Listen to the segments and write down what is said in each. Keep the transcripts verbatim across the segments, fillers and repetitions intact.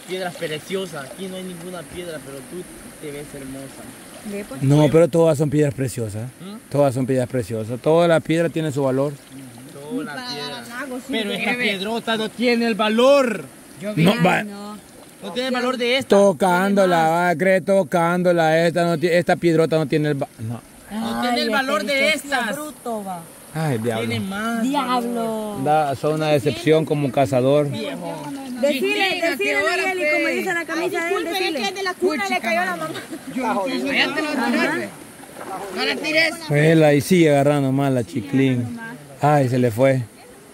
piedras preciosas. Aquí no hay ninguna piedra, pero tú te ves hermosa. No, pero todas son piedras preciosas. ¿Mm? Todas son piedras preciosas. Toda la piedra tiene su valor. Toda la piedra. Pero esta piedrota no tiene el valor. Yo vi. No, Ay, no. no tiene el valor de esta. Tocándola, va a creer tocándola. Esta, no, esta piedrota no tiene el valor. No, no tiene el valor de estas. Bruto, va. Ay, diablo. Tiene más. Diablo. Da, son una decepción como un cazador. Viejo. Decile, decile, Miguel, y como dice la camisa de él, decile. Es que de la cuna Puchica, le cayó a la mamá. Yo, yo, yo, yo, te lo tiraste. No la tires. Pues ahí sigue agarrando más la chiclín. Ay, se le fue.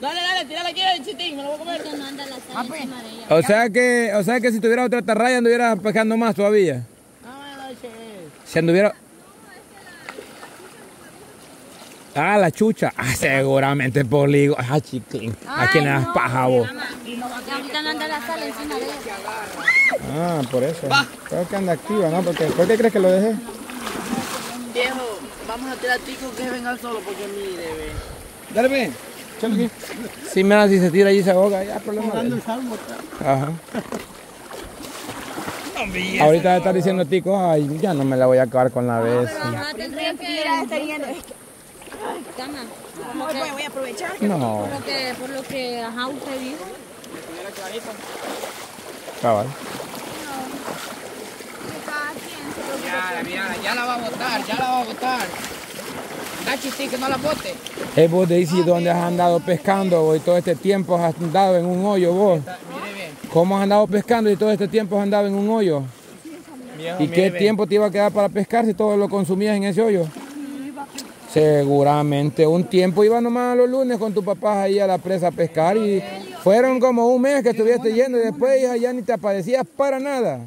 Dale, dale, tírala aquí el chitín, me lo voy a comer. O sea que, o sea que si tuviera otra atarraya anduviera pescando más todavía. Si anduviera... Ah, la chucha. Ah, seguramente polígono. Ah, chiquín. Aquí le das paja vos. Ah, por eso. Va. Creo que anda activa, ¿no? Porque, ¿por qué crees que lo dejé? Viejo, vamos a tirar a Tico que venga solo porque mire, ve. Dale, ven. Chale aquí. Sí, mira, si se tira allí se ahoga. Ya, problema. El salmo, ajá. Ahorita va a estar diciendo Tico, ay, ya no me la voy a acabar con la vez. Cama, ¿cómo que voy a aprovechar? No. Por lo que, por lo que ajá, usted dijo. Cabal. No. Ya, mira, ya la va a botar, ya la va a botar. Nachi, sí, que no la bote. Es vos, Daisy, ¿dónde has andado pescando vos? Y todo este tiempo has andado en un hoyo vos. Mire bien. ¿Cómo has andado pescando y todo este tiempo has andado en un hoyo? ¿Y qué tiempo te iba a quedar para pescar si todo lo consumías en ese hoyo? Seguramente un tiempo iba nomás los lunes con tu papá ahí a la presa a pescar y fueron como un mes que estuviste yendo y después ya ni te aparecías para nada.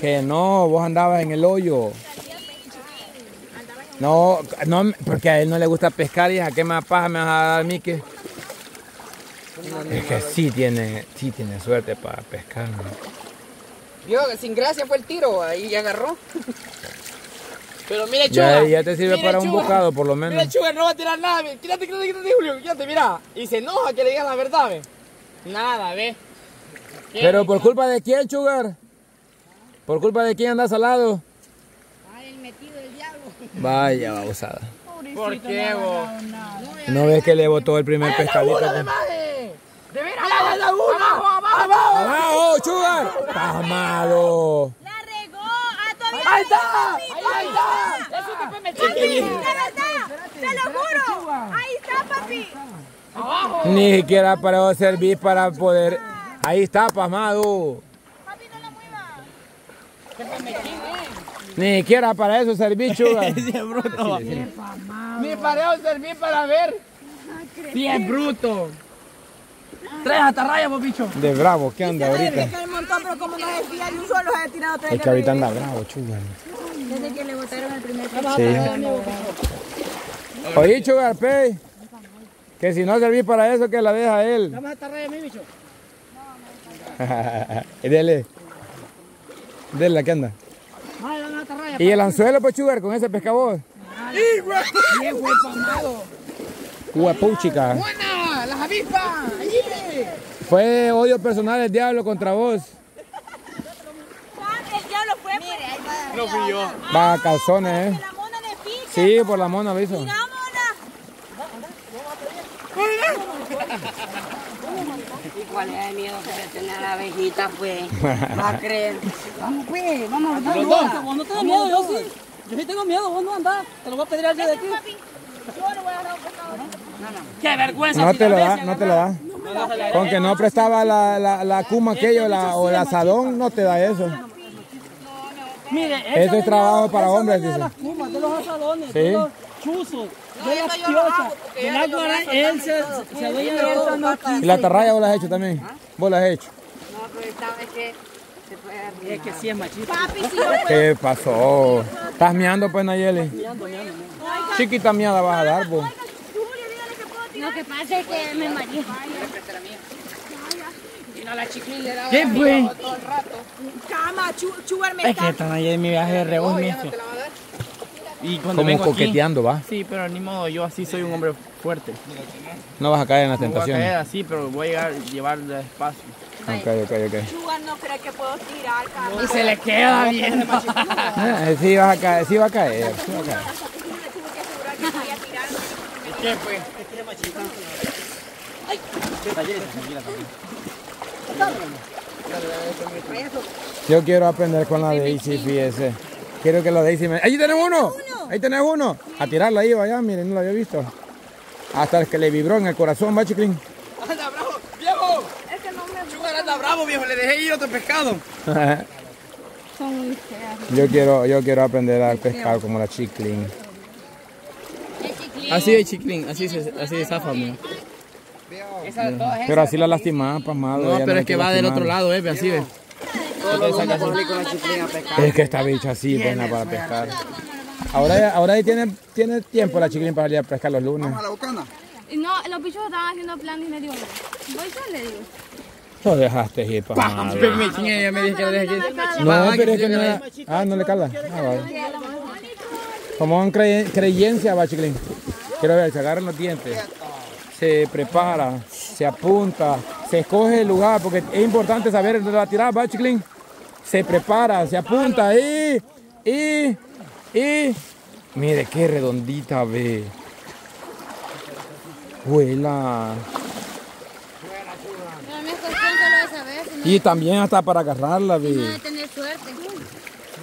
Que no, vos andabas en el hoyo. No, no, porque a él no le gusta pescar y a qué más paja me vas a dar a mí que... Es que sí tiene, sí tiene suerte para pescar. Yo, sin gracia fue el tiro, ahí ya agarró. Pero mire, Chuga. Ya, ya te sirve para Chuga, un bocado, por lo menos. Mira, Chuga, no va a tirar nada. Quítate, quítate, quítate, Julio. Quítate, mira. Y se enoja que le digas la verdad, ve. Nada, ve. Pero por culpa de quién, Chugar. Por culpa de quién andas al lado. Ay, el metido del diablo. Vaya babosada. ¿Por qué, vos? ¿No ves que le botó el primer pescadito? ¡A la laguna! ¡De veras! ¡A la laguna! ¡Abajo, abajo! ¡Abajo, Chugar! ¡Pamado! ¡Ahí está! ¡Ahí está! ¡Papi! ¡De verdad! ¡Te lo juro! ¡Ahí está, papi! ¡Abajo! Ni siquiera para servir para poder... ¡Ahí está, pasmado! ¡Papi, no la muevas! Ni siquiera para eso serví, Chuga. ¡Ese bruto! ¡Ni para eso serví para ver! ¡Sí, es bruto! Tres atarrayas, vos bicho. De bravo, ¿qué anda ahorita? Es que hay un montón, pero como no es fiel, un solo se ha tirado tres. Es que ahorita anda bravo, Chugar. Desde que le botaron el primer tiempo. Sí. Oye, Chugar, pey. Que si no servís para eso, que la deja él. ¿Vamos a atarrayas a mí, bicho? No, no. Dele. Dele, ¿qué anda? Y el anzuelo, pues, Chugar, con ese pescabón. ¡Qué guapamado! ¡Guapúchica! ¡Buena! ¡Las avispas! Fue odio personal el diablo contra vos. El diablo fue. Mire, ahí va. No fui yo. Va a calzones, eh. Sí, por la mona lo hizo. ¿Y cuál es el miedo que le tiene a la abejita, pues? Va a creer. Vamos, pues, vamos a andar. Vos no tenés miedo, yo sí. Yo sí tengo miedo, vos no andás. Te lo voy a pedir al día de ti. Yo no voy a dar un pescado. No, no. ¡Qué vergüenza! No te lo da, no te lo da. Con que no prestaba la, la, la cuma aquello la, o la sadón, no te da eso. Mire, eso es trabajo para hombres, dice. Las cumas, de los asadones, de los chuzos, de las piosas, de la guarana, él se doy. ¿Y la atarraya vos la has hecho también? ¿Vos la has hecho? No, pero esta vez que... Es que sí es machista. ¿Qué pasó? ¿Estás meando, pues, Nayeli? Chiquita miada vas a dar, vos. Lo que pasa es que me mareé. ¿Qué fue? Cama, Chugar me está. Es que están ahí en mi viaje de rebos, mijo. Como coqueteando, ¿va? Sí, pero ni modo, yo así soy un hombre fuerte. No vas a caer en la tentación. No voy a caer así, pero voy a llegar, llevar despacio. Ok, ok, ok. Chuga no cree que puedo tirar, Carlos. Y se le queda viendo. Sí va a caer, sí va a caer. Sí va a caer. ¿Qué pues? ¡Ay! Yo quiero aprender con la Daisy, fíjese. Quiero que la Daisy me... ¡Ahí tenés uno! ¡Ahí tenés uno! A tirarla ahí, vaya, miren, no lo había visto. Hasta que le vibró en el corazón, va, chiquilín. ¡Anda, bravo! ¡Viejo! Es que no me... ¡Chugar, anda, bravo, viejo! Le dejé ir otro pescado. Son muy feas. Yo quiero, yo quiero aprender a pescar como la chiquilín. Así de chiquilín, así se, así de zafa, mira. Pero así la lastimaba, pasmado. No, pero no es que va lastimaba. Del otro lado, eh, así ve. Es que esta bicha así buena para pescar. Ahora, ahora ahí tiene, tiene tiempo la chiquilín para ir a pescar los lunes. ¿Vamos a la bocana? No, los bichos estaban haciendo plan y me dijo, voy yo, le digo. Lo dejaste ir, pasmado. Pero me chingué, ella me dijo que lo dejé ir. No, pero es que no le... Ah, no le cala. Ah, vale. Como un crey creyencia va, chiquilín. Quiero ver, se agarran los dientes, se prepara, se apunta, se escoge el lugar, porque es importante saber dónde va a tirar, va, chiquilín. Se prepara, se apunta, y, y, y... Mire qué redondita, ve. Huela. Y también hasta para agarrarla, ve.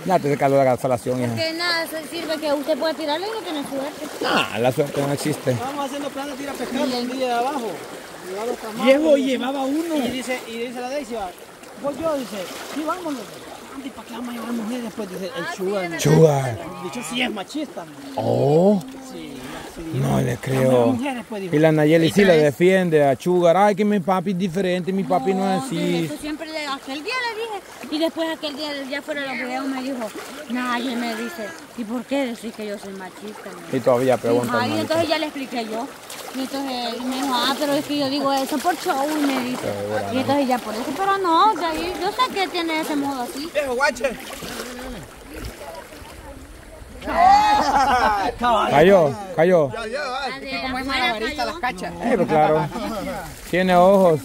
Ya te caló la salación, hija. Que nada, se sirve que usted pueda tirarle y no tiene suerte. Ah, la suerte no existe. Estamos haciendo plan de tirar pescado un día de abajo. Viejo llevaba uno. Y dice, y dice la Daisy, voy yo, dice, sí, vámonos. ¿Y para qué vamos a llevar mujeres después? Dice, el Sugar. Sugar. De hecho, sí es machista. Oh. Sí. No le creo. Y la Nayeli sí la defiende a Sugar. Ay, que mi papi es diferente, mi papi no es así. Eso siempre, aquel día le dije. Y después aquel día, ya fuera de los videos, me dijo, nadie me dice, ¿y por qué decís que yo soy machista? Y todavía pregunta. Y entonces ya le expliqué yo. Y entonces me dijo, ah, pero es que yo digo eso por show, y me dice. Y entonces ya por eso, pero no, yo sé que tiene ese modo así. Cayó, cayó. Pero claro, tiene ojos.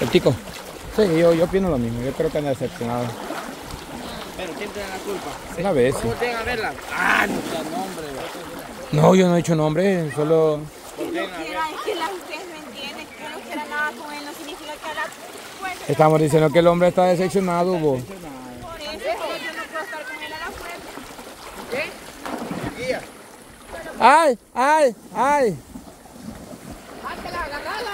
El tico. Sí, yo, yo opino lo mismo. Yo creo que han decepcionado. Pero ¿quién tiene la culpa? Una vez. ¿Cómo tienen a verla? Ah, no está nombre. No, yo no he hecho nombre, solo. Estamos diciendo que el hombre está decepcionado, vos. Por eso yo no puedo estar con él a la fuerza. ¿Qué? ¡Ay! ¡Ay! ¡Ay! ¡Hátela! ¡Agarrala!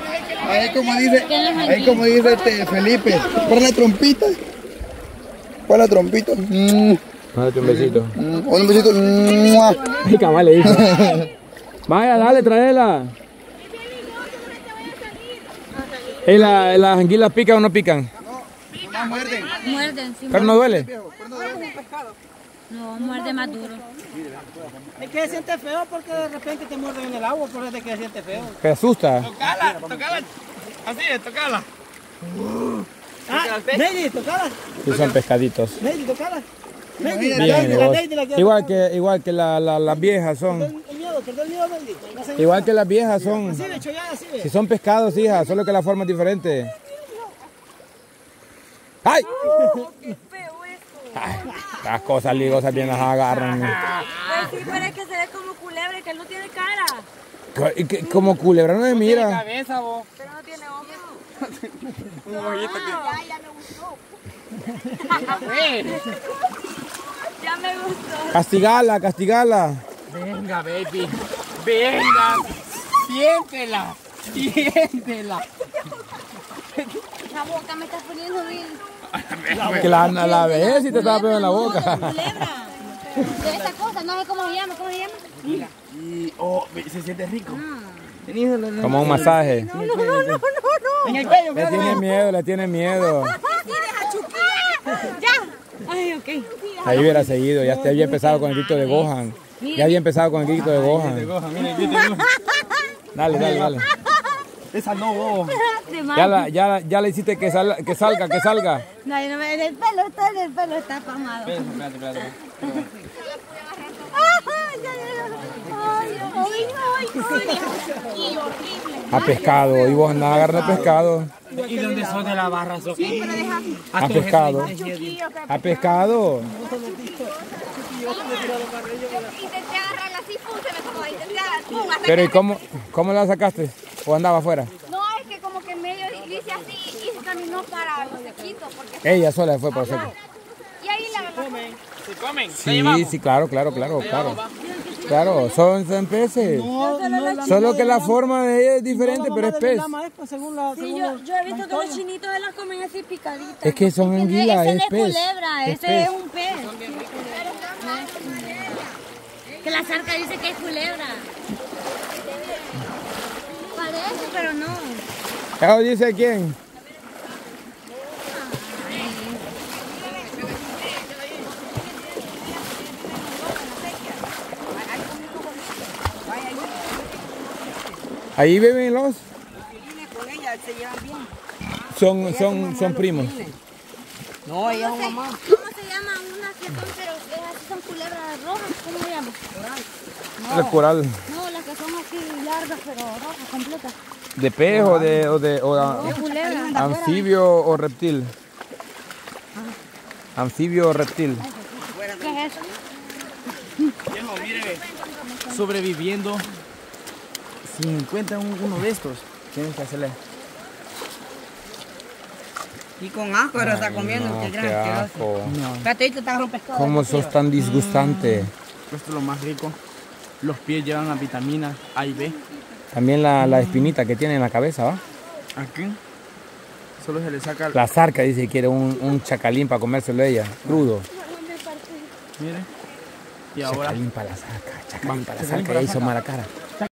¡Agarrala! Ahí como dice, ahí como dice este Felipe. Pon la trompita. Pon la trompita. Dale un besito. Un besito. ¡Ay, cabal, le dijo! Vaya, dale, tráela. ¿Y las la anguilas pican o no pican? No, no muerden. Muerden, sí. ¿Pero no duele? No, muerde más duro. Es que se siente feo porque de repente te muerden en el agua, por eso te que siente feo. ¿Te asusta? Tocala, tocala. Así es, tocala. Ah, Nelly, tocala. Sí, son pescaditos. Nelly, tocala. Nelly, la igual que, igual que la, la, las viejas son... Igual que las viejas son. Si son pescados, hija, solo que la forma es diferente. ¡Ay! Oh, ¡qué feo esto! Ay, las cosas ligosas bien las agarran. Pues sí, pero es que se ve como culebra, que él no tiene cara. ¿Qué, qué, como culebra no se mira. No tiene cabeza, vos. Pero no tiene hombro. Un bollito que... Ya, ya me gustó. Ya me gustó. Castigala, castigala. Venga, baby. Venga. Siéntela. Siéntela. La boca me está poniendo bien. Que la, la ves y te estaba poniendo en la boca. No, de esa cosa, no sé cómo se llama, cómo se llama. Mira. Y, oh, se siente rico. Ah. Como un masaje. No, no, no, no, no. En el cuello, le tiene miedo, le tiene miedo. Ya. Ay, ok. Ahí hubiera seguido, ya te había empezado con el grito de Gohan. Ya había empezado con el grito de Gohan. Dale, dale, dale. Esa no, bobo. Ya la, ya la, ya le hiciste que, sal, que salga, que salga. No, no, el pelo está, el pelo está pasmado. Espérate, espérate. A pescado, y vos nada agarra pescado. ¿Y dónde son de la barra? Sí, pero deja. A pescado. A pescado. Intenté agarrarla así, pum, se me tomó. Intenté agarrarla, pum, hasta. Pero ¿y cómo, cómo la sacaste? ¿O andaba afuera? No, es que como que medio dice así y se caminó para los sequitos. Ella sola fue para los secos. Y ahí la comen. ¿Se comen? Sí, sí, claro, claro, claro, claro. Claro, son, son peces. No, no, solo que la forma de ella es diferente, no, pero es pez. Sí, yo, yo he visto que los chinitos de las comen así picaditas. Es que son anguilas, es, es pez. Ese no es culebra, es ese pez. Es un pez. Que la zarca dice que es culebra. Parece, pero no. ¿Eso dice quién? Ahí beben los. Con ella, se llevan bien. Son, ella son, mamá, son primos. No, ella es mamá. ¿Cómo se llama una que son, pero esas son culebras rojas? ¿Cómo se llama? Coral. No, el coral. No, las que son así largas, pero rojas, completas. ¿De pez o de, o de o no, a, culebra, anfibio o reptil? Ajá. Anfibio o reptil. ¿Qué es eso? Llevo, mire, sobreviviendo. Si encuentran uno de estos, tienen que hacerle. Y con asco ahora está comiendo, no, qué gran asco. Patito está con pescado. ¿Cómo sos tan disgustante? Mm, esto es lo más rico. Los pies llevan las vitaminas A y B. También la, la espinita que tiene en la cabeza, ¿va? Aquí. Solo se le saca. La zarca dice que quiere un, un chacalín para comérselo ella, crudo. Mire. Y ahora. Chacalín para la zarca, chacalín para la zarca, ya hizo mala cara.